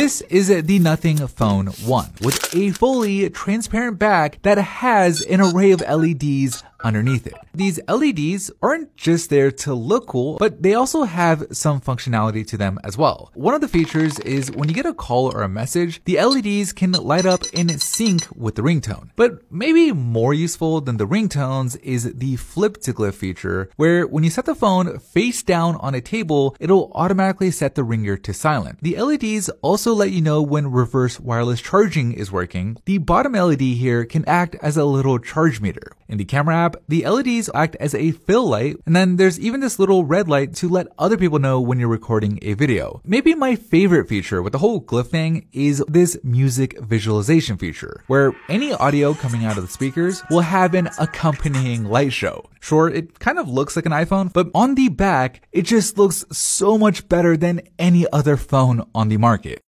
This is the Nothing Phone 1 with a fully transparent back that has an array of LEDs underneath it. These LEDs aren't just there to look cool, but they also have some functionality to them as well. One of the features is when you get a call or a message, the LEDs can light up in sync with the ringtone. But maybe more useful than the ringtones is the flip to glyph feature, where when you set the phone face down on a table, it'll automatically set the ringer to silent. The LEDs also let you know when reverse wireless charging is working. The bottom LED here can act as a little charge meter. In the camera app, the LEDs act as a fill light, and then there's even this little red light to let other people know when you're recording a video. Maybe my favorite feature with the whole glyph thing is this music visualization feature, where any audio coming out of the speakers will have an accompanying light show. Sure, it kind of looks like an iPhone, but on the back, it just looks so much better than any other phone on the market.